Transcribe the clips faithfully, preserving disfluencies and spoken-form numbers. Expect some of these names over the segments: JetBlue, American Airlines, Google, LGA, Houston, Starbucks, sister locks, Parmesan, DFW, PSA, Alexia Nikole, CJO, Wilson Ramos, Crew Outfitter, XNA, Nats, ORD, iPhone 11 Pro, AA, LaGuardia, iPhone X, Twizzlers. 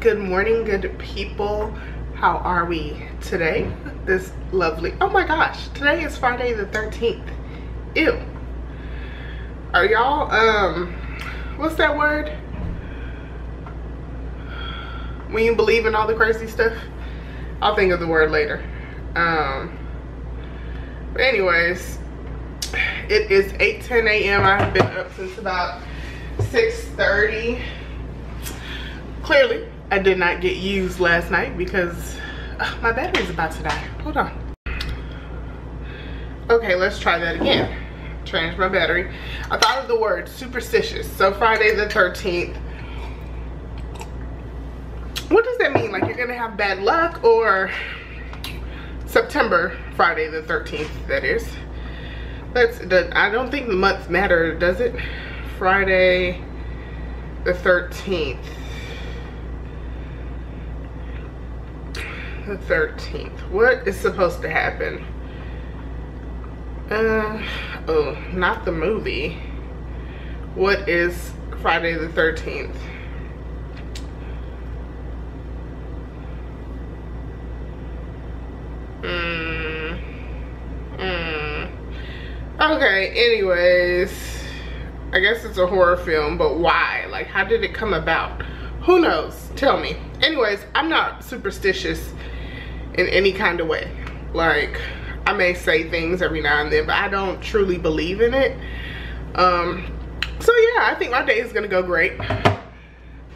Good morning, good people. How are we today? This lovely, oh my gosh, today is Friday the thirteenth. Ew. Are y'all, um, what's that word? When you believe in all the crazy stuff? I'll think of the word later. Um, but anyways, it is eight ten a m I've been up since about six thirty. Clearly, I did not get used last night because uh, my battery's about to die. Hold on. Okay, let's try that again. Change my battery. I thought of the word superstitious. So Friday the thirteenth. What does that mean? Like you're gonna have bad luck, or September, Friday the thirteenth, that is. That's, I don't think the month matter, does it? Friday the thirteenth. The thirteenth. What is supposed to happen? Uh, oh, not the movie. What is Friday the thirteenth? Mm, mm. Okay, anyways. I guess it's a horror film, but why? Like, how did it come about? Who knows? Tell me. Anyways, I'm not superstitious in any kind of way. Like, I may say things every now and then, but I don't truly believe in it. Um, so yeah, I think my day is gonna go great. Um,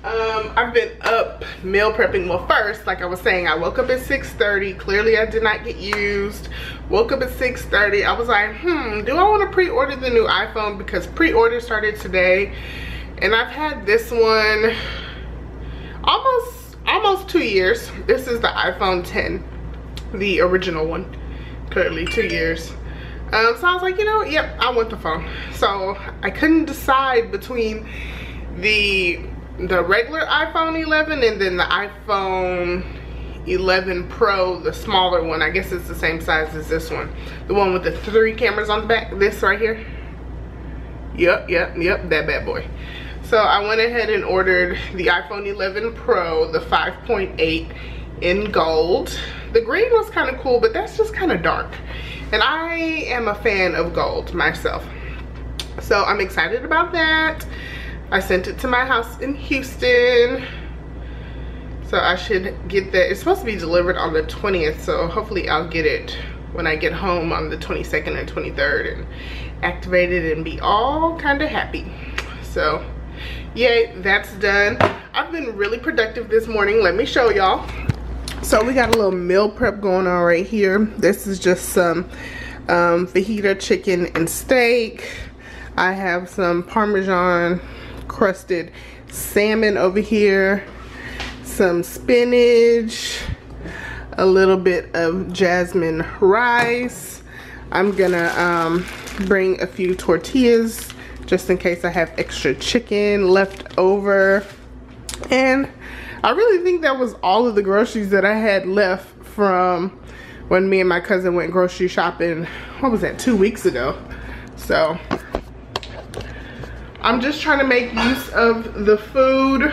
I've been up meal prepping. Well, first, like I was saying, I woke up at six thirty. Clearly, I did not get used. Woke up at six thirty. I was like, hmm, do I wanna pre-order the new iPhone? Because pre-order started today. And I've had this one almost almost two years. This is the iPhone ten, the original one. Clearly two years. Um, so I was like, you know, yep, I want the phone. So I couldn't decide between the the regular iPhone eleven and then the iPhone eleven Pro, the smaller one. I guess it's the same size as this one. The one with the three cameras on the back, this right here. Yep, yep, yep, that bad boy. So I went ahead and ordered the iPhone eleven Pro, the five point eight in gold. The green was kind of cool, but that's just kind of dark. And I am a fan of gold myself. So I'm excited about that. I sent it to my house in Houston. So I should get that. It's supposed to be delivered on the twentieth, so hopefully I'll get it when I get home on the twenty-second and twenty-third and activate it and be all kind of happy. So yay, that's done. I've been really productive this morning. Let me show y'all. So we got a little meal prep going on right here. This is just some um, fajita chicken and steak. I have some Parmesan crusted salmon over here, some spinach, a little bit of jasmine rice. I'm gonna um, bring a few tortillas just in case I have extra chicken left over. And I really think that was all of the groceries that I had left from when me and my cousin went grocery shopping, what was that, two weeks ago. So I'm just trying to make use of the food.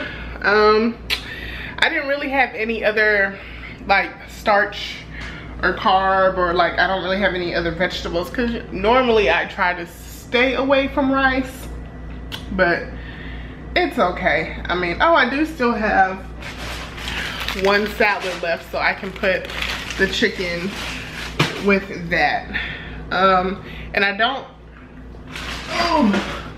Um, I didn't really have any other like starch or carb, or like I don't really have any other vegetables, because normally I try to stay away from rice, but it's okay. I mean, oh, I do still have one salad left, so I can put the chicken with that. Um, and I don't, oh,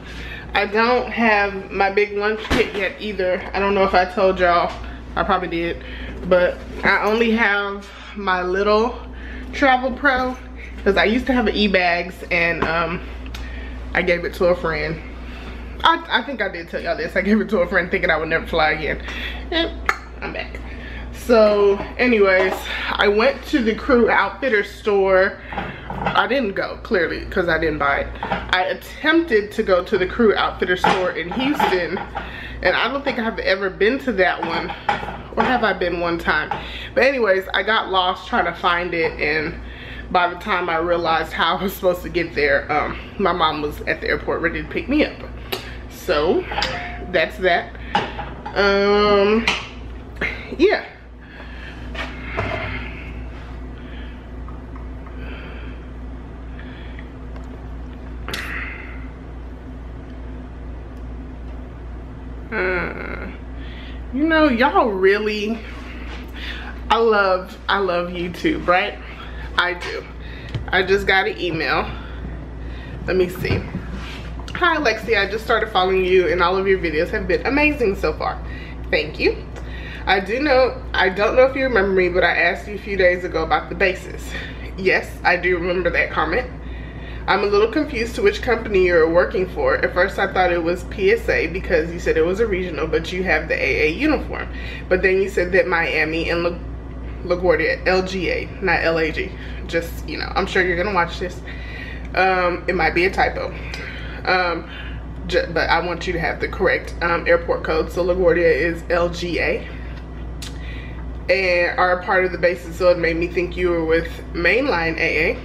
I don't have my big lunch kit yet either. I don't know if I told y'all, I probably did, but I only have my little travel pro, because I used to have e-bags, and um, I gave it to a friend. I, I think I did tell y'all this. I gave it to a friend thinking I would never fly again. And I'm back. So anyways, I went to the Crew Outfitter store. I didn't go, clearly, because I didn't buy it. I attempted to go to the Crew Outfitter store in Houston, and I don't think I've ever been to that one. Or have I been one time? But anyways, I got lost trying to find it, and by the time I realized how I was supposed to get there, um, my mom was at the airport ready to pick me up. So that's that. Um, Yeah. Mm. You know, y'all really, I love, I love YouTube, right? I do. I just got an email. Let me see. Hi, Lexi. I just started following you and all of your videos have been amazing so far. Thank you. I do know, I don't know if you remember me, but I asked you a few days ago about the basis. Yes, I do remember that comment. I'm a little confused to which company you're working for. At first I thought it was P S A because you said it was a regional, but you have the A A uniform. But then you said that Miami and La LaGuardia, L G A, not L A G. Just, you know, I'm sure you're gonna watch this. Um, it might be a typo. Um, but I want you to have the correct um, airport code. So LaGuardia is L G A. And are a part of the basis, so it made me think you were with Mainline A A.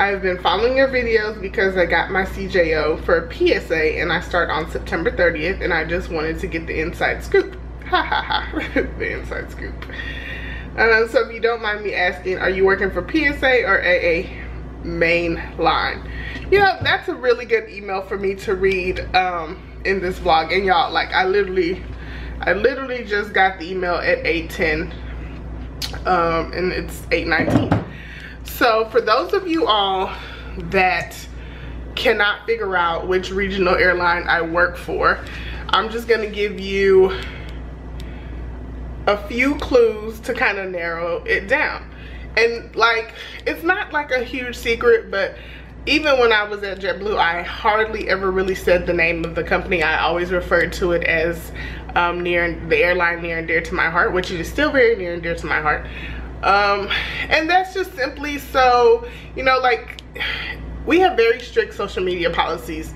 I've been following your videos because I got my C J O for P S A and I start on September thirtieth and I just wanted to get the inside scoop. Ha ha ha, the inside scoop. Uh, so if you don't mind me asking, are you working for P S A or A A main line? You know, that's a really good email for me to read um, in this vlog. And y'all, like I literally, I literally just got the email at eight ten um, and it's eight nineteen. So for those of you all that cannot figure out which regional airline I work for, I'm just gonna give you a few clues to kind of narrow it down. And like, it's not like a huge secret, but even when I was at JetBlue, I hardly ever really said the name of the company. I always referred to it as um, near the airline near and dear to my heart, which is still very near and dear to my heart. Um, and that's just simply so, you know, like we have very strict social media policies.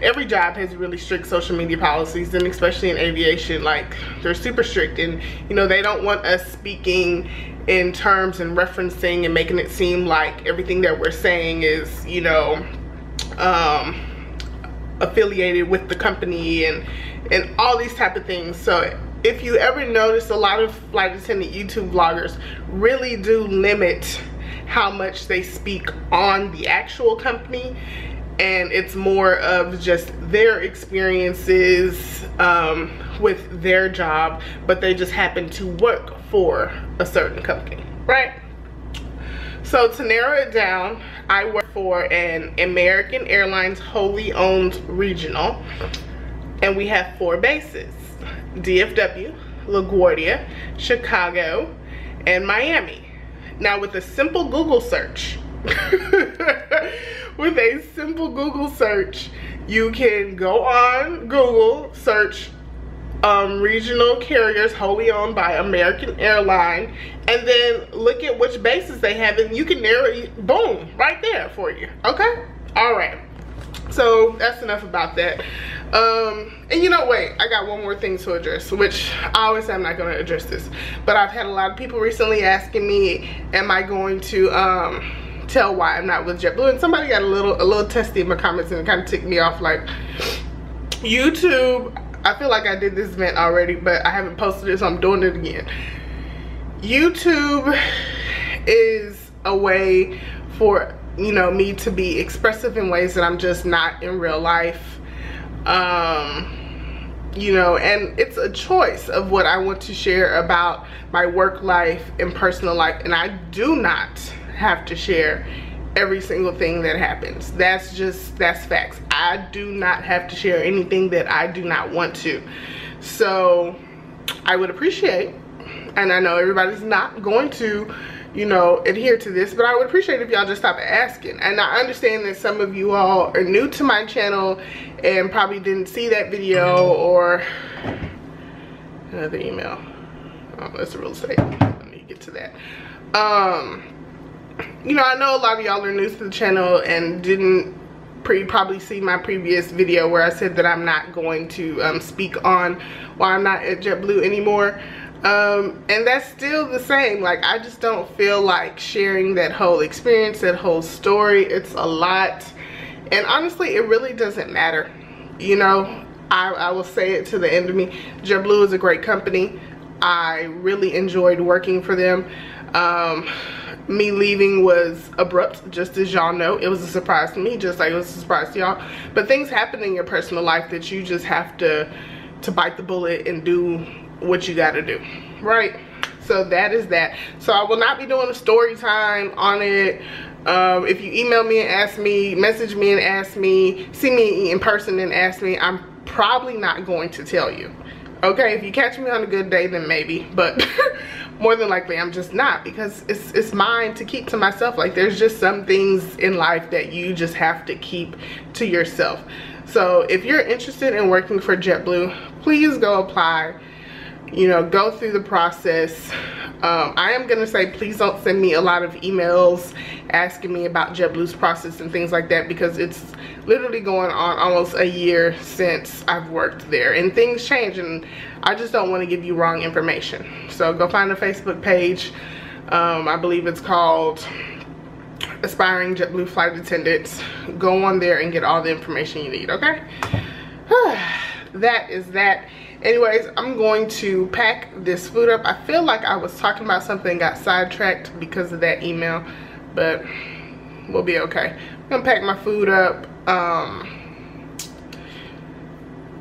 Every job has really strict social media policies, and especially in aviation, like they're super strict, and you know, they don't want us speaking in terms and referencing and making it seem like everything that we're saying is, you know, um, affiliated with the company and, and all these type of things. So if you ever notice, a lot of flight attendant YouTube vloggers really do limit how much they speak on the actual company, and it's more of just their experiences um, with their job, but they just happen to work for a certain company, right? So to narrow it down, I work for an American Airlines wholly owned regional, and we have four bases: D F W, LaGuardia, Chicago, and Miami. Now with a simple Google search, with a simple Google search, you can go on Google, search um, regional carriers wholly owned by American Airlines, and then look at which bases they have, and you can narrow it, boom, right there for you, okay? All right, so that's enough about that. Um, and you know, wait, I got one more thing to address, which I always say I'm not going to address this, but I've had a lot of people recently asking me, am I going to um, tell why I'm not with JetBlue? And somebody got a little a little testy in my comments and it kind of ticked me off. Like, YouTube, I feel like I did this event already, but I haven't posted it, so I'm doing it again. YouTube is a way for, you know, me to be expressive in ways that I'm just not in real life. Um, you know, and it's a choice of what I want to share about my work life and personal life, and I do not have to share every single thing that happens. That's just, that's facts. I do not have to share anything that I do not want to. So I would appreciate, and I know everybody's not going to, you know, adhere to this, but I would appreciate if y'all just stop asking. And I understand that some of you all are new to my channel and probably didn't see that video or another email. Oh, that's real estate. Let me get to that. Um, you know, I know a lot of y'all are new to the channel and didn't pre probably see my previous video where I said that I'm not going to um, speak on why I'm not at JetBlue anymore. Um, and that's still the same. Like, I just don't feel like sharing that whole experience, that whole story. It's a lot. And honestly, it really doesn't matter. You know, I, I will say it to the end of me. JetBlue is a great company. I really enjoyed working for them. Um, me leaving was abrupt, just as y'all know. It was a surprise to me, just like it was a surprise to y'all. But things happen in your personal life that you just have to to bite the bullet and do what you gotta do, right? So that is that. So I will not be doing a story time on it. Um, if you email me and ask me, message me and ask me, see me in person and ask me, I'm probably not going to tell you. Okay, if you catch me on a good day, then maybe, but more than likely I'm just not, because it's it's mine to keep to myself. Like, there's just some things in life that you just have to keep to yourself. So if you're interested in working for JetBlue, please go apply. You know, go through the process. Um, I am gonna say, please don't send me a lot of emails asking me about JetBlue's process and things like that, because it's literally going on almost a year since I've worked there, and things change, and I just don't wanna give you wrong information. So go find a Facebook page. Um, I believe it's called Aspiring JetBlue Flight Attendants. Go on there and get all the information you need, okay? That is that. Anyways, I'm going to pack this food up. I feel like I was talking about something, got sidetracked because of that email, but we'll be okay. I'm gonna pack my food up, um,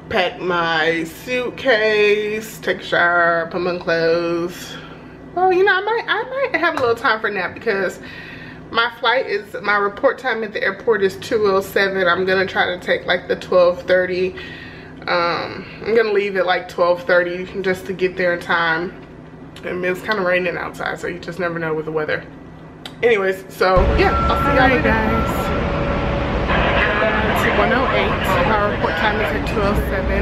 pack my suitcase, take a shower, put my clothes. Well, you know, I might, I might have a little time for a nap, because my flight is, my report time at the airport is two oh seven. I'm gonna try to take like the twelve thirty. Um, I'm gonna leave at like twelve thirty just to get there in time. And it's kind of raining outside, so you just never know with the weather. Anyways, so yeah, I'll see y'all later, guys. It's one oh eight. Our report time is at two oh seven.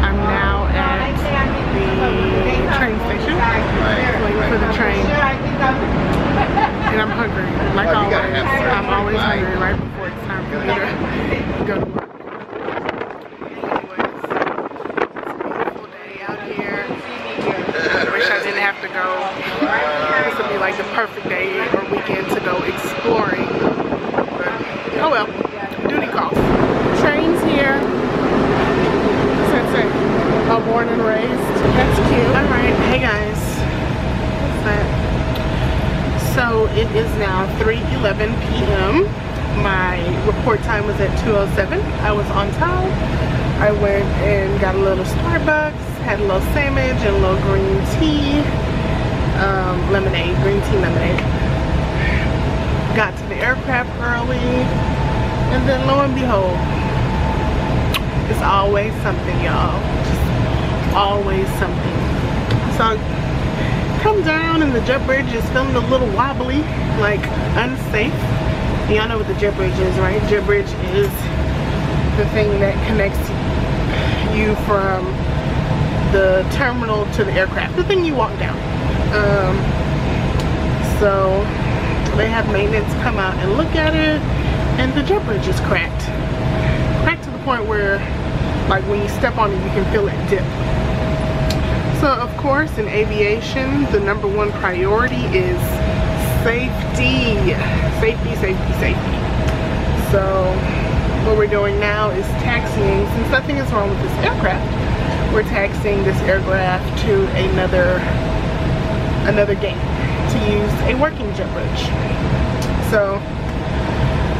I'm now at the train station, waiting for the train. And I'm hungry, like always. I'm always hungry right before it's time for dinner. Go to work. To go. This would be like the perfect day or weekend to go exploring. Oh well, duty calls. Train's here. Sensei. Oh, born and raised. That's cute. Alright, hey guys. So it is now three eleven p m My report time was at two oh seven. I was on time. I went and got a little Starbucks, had a little sandwich and a little green tea. Um, lemonade, green tea lemonade. Got to the aircraft early, and then lo and behold, it's always something, y'all. Just always something. So I come down and the jet bridge is feeling a little wobbly, like unsafe. Y'all know what the jet bridge is, right? Jet bridge is the thing that connects you from the terminal to the aircraft, the thing you walk down. Um, so they have maintenance come out and look at it, and the jet bridge is cracked. Cracked to the point where, like, when you step on it, you can feel it dip. So of course, in aviation, the number one priority is safety. Safety, safety, safety. So what we're doing now is taxiing, since nothing is wrong with this aircraft, we're taxiing this aircraft to another another gate to use a working jet bridge. So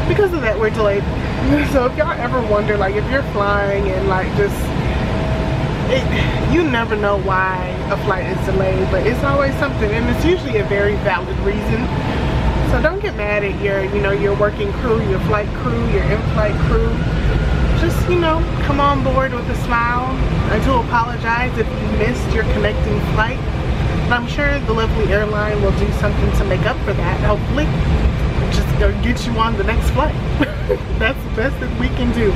because of that, we're delayed. So if y'all ever wonder, like, if you're flying and like just it, you never know why a flight is delayed, but it's always something, and it's usually a very valid reason. So don't get mad at your, you know, your working crew, your flight crew, your in-flight crew. Just, you know, come on board with a smile. I do apologize if you missed your connecting flight. I'm sure the lovely airline will do something to make up for that. Hopefully, just go get you on the next flight. That's the best that we can do.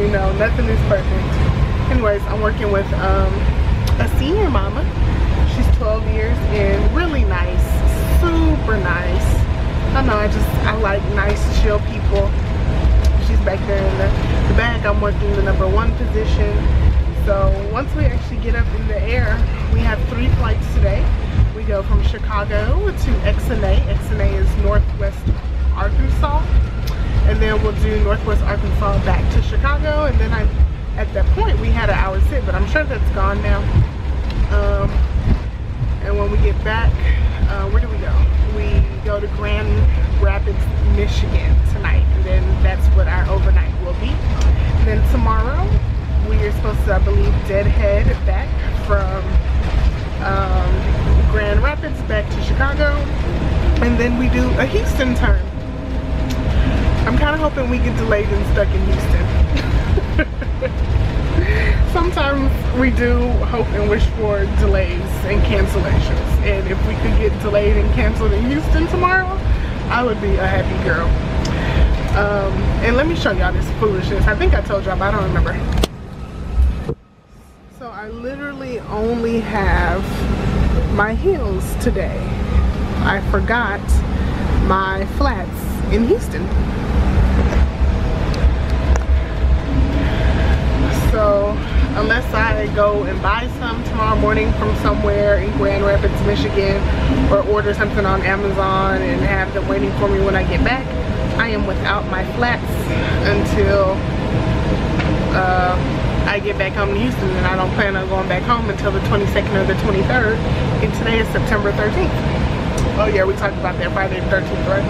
You know, nothing is perfect. Anyways, I'm working with um, a senior mama. She's twelve years and really nice, super nice. I know, I just, I like nice, chill people. She's back there in the, the back. I'm working the number one position. So once we actually get up in the air, we have three flights today. We go from Chicago to X N A. X N A is Northwest Arkansas. And then we'll do Northwest Arkansas back to Chicago. And then I, at that point, we had an hour sit, but I'm sure that's gone now. Um, And when we get back, uh, where do we go? We go to Grand Rapids, Michigan tonight. And then that's what our overnight will be. And then tomorrow, we are supposed to, I believe, deadhead back from um, Grand Rapids back to Chicago. And then we do a Houston turn. I'm kind of hoping we get delayed and stuck in Houston. Sometimes we do hope and wish for delays and cancellations. And if we could get delayed and canceled in Houston tomorrow, I would be a happy girl. Um, and let me show y'all this foolishness. I think I told y'all, but I don't remember. So I literally only have my heels today. I forgot my flats in Houston. So unless I go and buy some tomorrow morning from somewhere in Grand Rapids, Michigan, or order something on Amazon and have them waiting for me when I get back, I am without my flats until uh, I get back home to Houston, and I don't plan on going back home until the twenty-second or the twenty-third, and today is September thirteenth. Oh yeah, we talked about that Friday the thirteenth, right?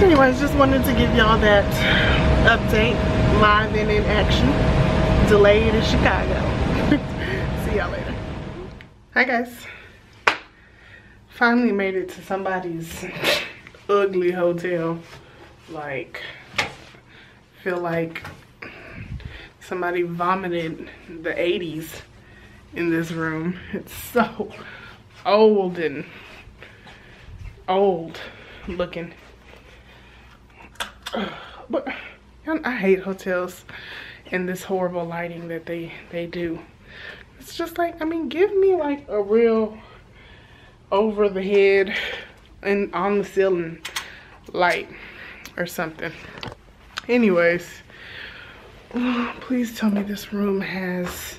So anyways, just wanted to give y'all that update, live and in action, delayed in Chicago. See y'all later. Hi guys. Finally made it to somebody's ugly hotel. Like, feel like somebody vomited the eighties in this room. It's so old and old looking. But I hate hotels and this horrible lighting that they they do. It's just like, I mean, give me like a real over the head and on the ceiling light or something. Anyways, please tell me this room has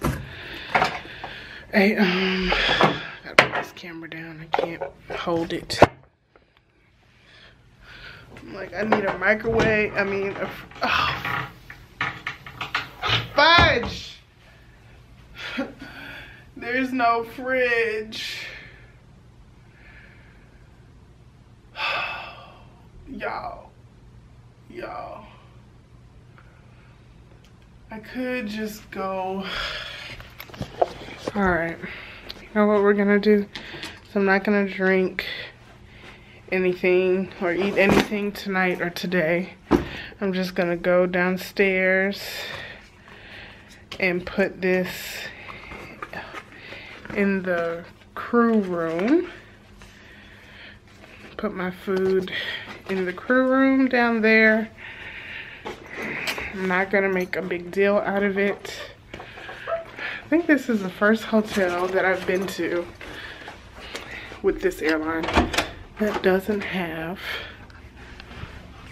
a um I gotta put this camera down. I can't hold it. Like, I need a microwave. I mean, a, oh. Fudge! There's no fridge. Y'all. Y'all. I could just go. Alright. You know what we're gonna do? So I'm not gonna drink anything or eat anything tonight or today. I'm just gonna go downstairs and put this in the crew room. Put my food in the crew room down there. I'm not gonna make a big deal out of it. I think this is the first hotel that I've been to with this airline that doesn't have.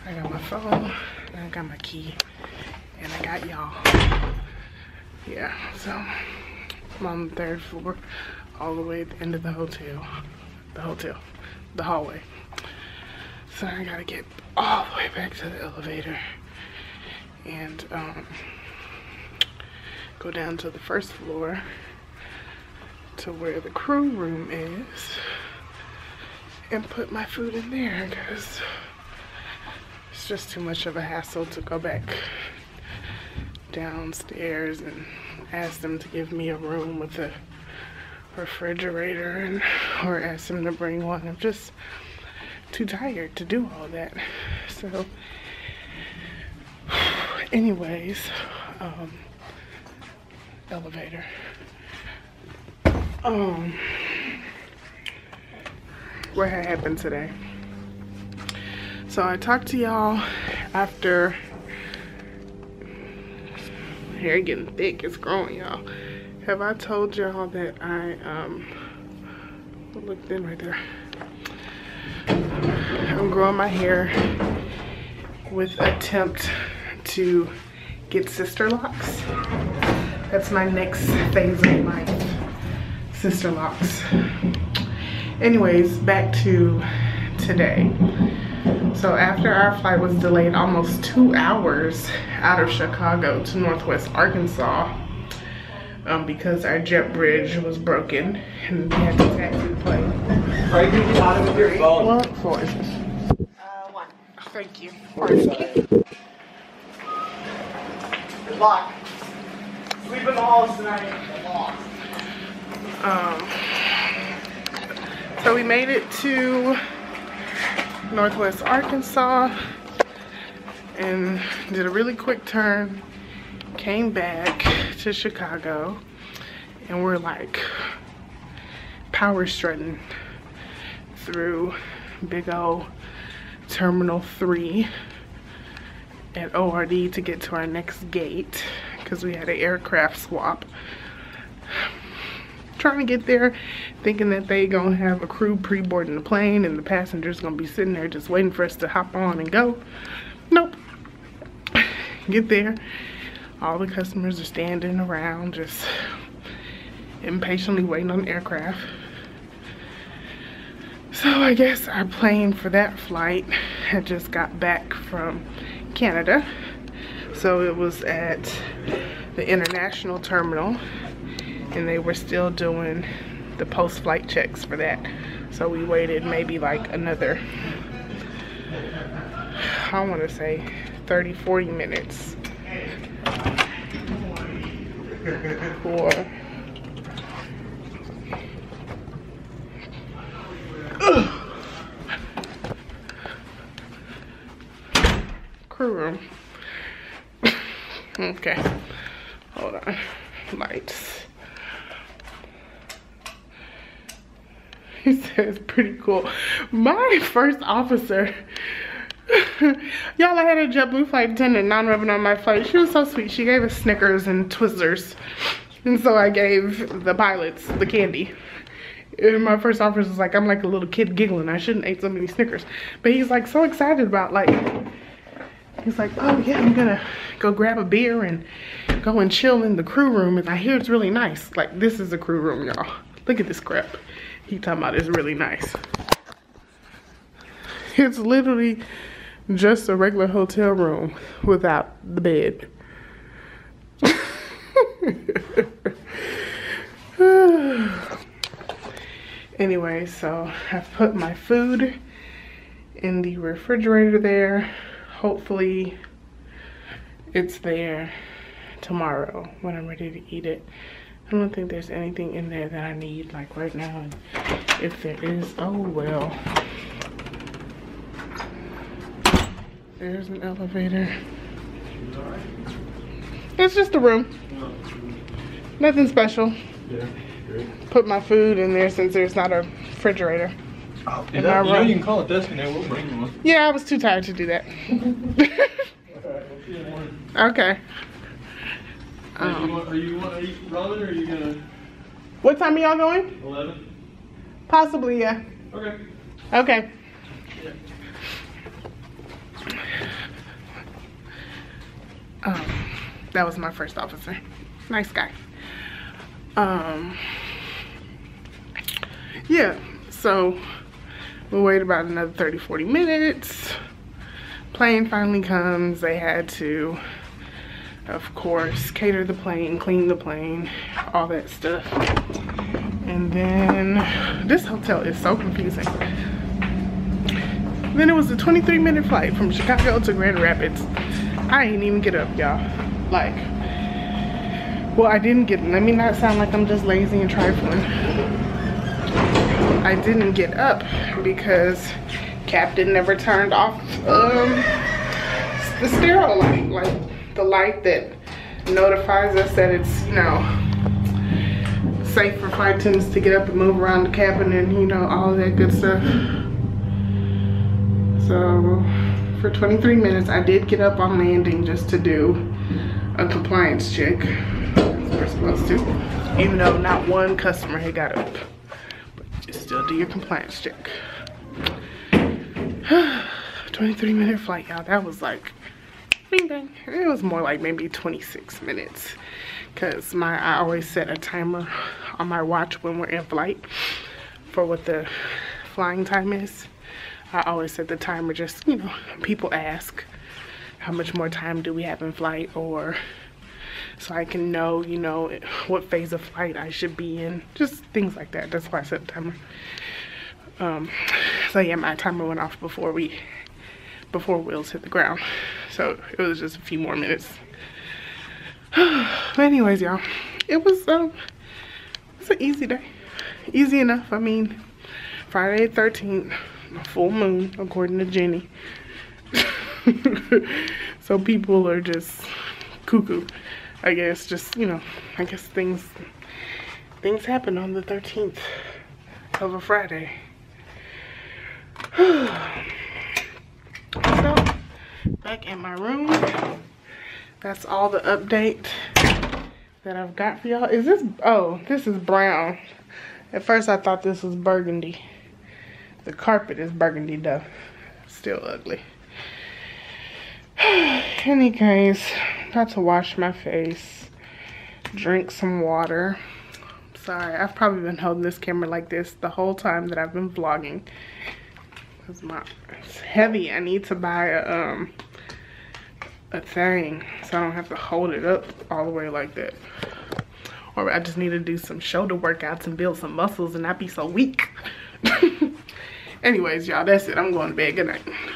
I got my phone, and I got my key, and I got y'all. Yeah, so I'm on the third floor, all the way at the end of the hotel. The hotel, the hallway. So I gotta get all the way back to the elevator and um, go down to the first floor to where the crew room is and put my food in there, because it's just too much of a hassle to go back downstairs and ask them to give me a room with a refrigerator, and or ask them to bring one. I'm just too tired to do all that. So anyways, um, elevator. Um. What had happened today. So I talked to y'all after, hair getting thick, it's growing, y'all. Have I told y'all that I um looked in right there? I'm growing my hair with attempt to get sister locks. That's my next phase of life. Sister locks. Anyways, back to today. So after our flight was delayed almost two hours out of Chicago to Northwest Arkansas, um, because our jet bridge was broken and we had to taxi the plane. Are you going to get out of with your phone? What floor is this? Uh, one. Thank you. Good luck. Sleep in the halls tonight. Um, so we made it to Northwest Arkansas and did a really quick turn, came back to Chicago, and we're like power strutting through big old Terminal three at O R D to get to our next gate because we had an aircraft swap. Trying to get there thinking that they gonna have a crew pre-boarding the plane and the passengers gonna be sitting there just waiting for us to hop on and go. Nope. Get there, all the customers are standing around just impatiently waiting on the aircraft. So I guess our plane for that flight had just got back from Canada. So it was at the international terminal and they were still doing the post-flight checks for that. So we waited maybe like another, I want to say thirty, forty minutes for crew room. Okay, hold on, lights. He says pretty cool. My first officer, y'all, I had a JetBlue flight attendant non-revenue on my flight. She was so sweet. She gave us Snickers and Twizzlers. And so I gave the pilots the candy. And my first officer was like, I'm like a little kid giggling. I shouldn't ate so many Snickers. But he's like so excited about like, he's like, oh yeah, I'm gonna go grab a beer and go and chill in the crew room. And I hear it's really nice. Like, this is the crew room, y'all. Look at this crap. He talking about it's really nice. It's literally just a regular hotel room without the bed. Anyway, so I've put my food in the refrigerator there. Hopefully it's there tomorrow when I'm ready to eat it. I don't think there's anything in there that I need like right now. And if there is, oh well. There's an elevator. It's just a room. Nothing special. Yeah, great. Put my food in there since there's not a refrigerator. Oh, in that, our you room. Know you can call it desk in there. We'll bring you one. Yeah, I was too tired to do that. All right, we'll see you in the morning. Okay. Um, you want, are you want to eat ramen or are you gonna? What time are y'all going? Eleven. Possibly, yeah. Okay. Okay. Yeah. Um, that was my first officer. Nice guy. Um, yeah, so we waited about another thirty, forty minutes. Plane finally comes. They had to, of course, cater the plane, clean the plane, all that stuff. And then this hotel is so confusing. Then it was a twenty-three minute flight from Chicago to Grand Rapids. I ain't even get up, y'all. Like, well, I didn't get, let me not sound like I'm just lazy and trifling. I didn't get up because Captain never turned off um, the stereo light, like the light that notifies us that it's, you know, safe for flight attendants to get up and move around the cabin and, you know, all that good stuff. So for twenty-three minutes, I did get up on landing just to do a compliance check, as we're supposed to, even though not one customer had got up, but you still do your compliance check. twenty-three minute flight, y'all. That was like, bing bang. It was more like maybe twenty-six minutes, because my I always set a timer on my watch when we're in flight for what the flying time is. I always set the timer just, you know, people ask how much more time do we have in flight, or so I can know, you know, what phase of flight I should be in. Just things like that. That's why I set a timer. Um, so yeah, my timer went off before we, before wheels hit the ground. So it was just a few more minutes. But anyways, y'all, it was um, it's an easy day, easy enough. I mean, Friday the thirteenth, full moon according to Jenny. So people are just cuckoo, I guess. Just, you know, I guess things things happen on the thirteenth of a Friday. So, back in my room. That's all the update that I've got for y'all. Is this, oh, this is brown. At first I thought this was burgundy. The carpet is burgundy though. Still ugly. Any case, about to wash my face, drink some water. Sorry, I've probably been holding this camera like this the whole time that I've been vlogging. Cause my, it's heavy. I need to buy a, um, a thing so I don't have to hold it up all the way like that. Or I just need to do some shoulder workouts and build some muscles and not be so weak. Anyways, y'all, that's it. I'm going to bed. Good night.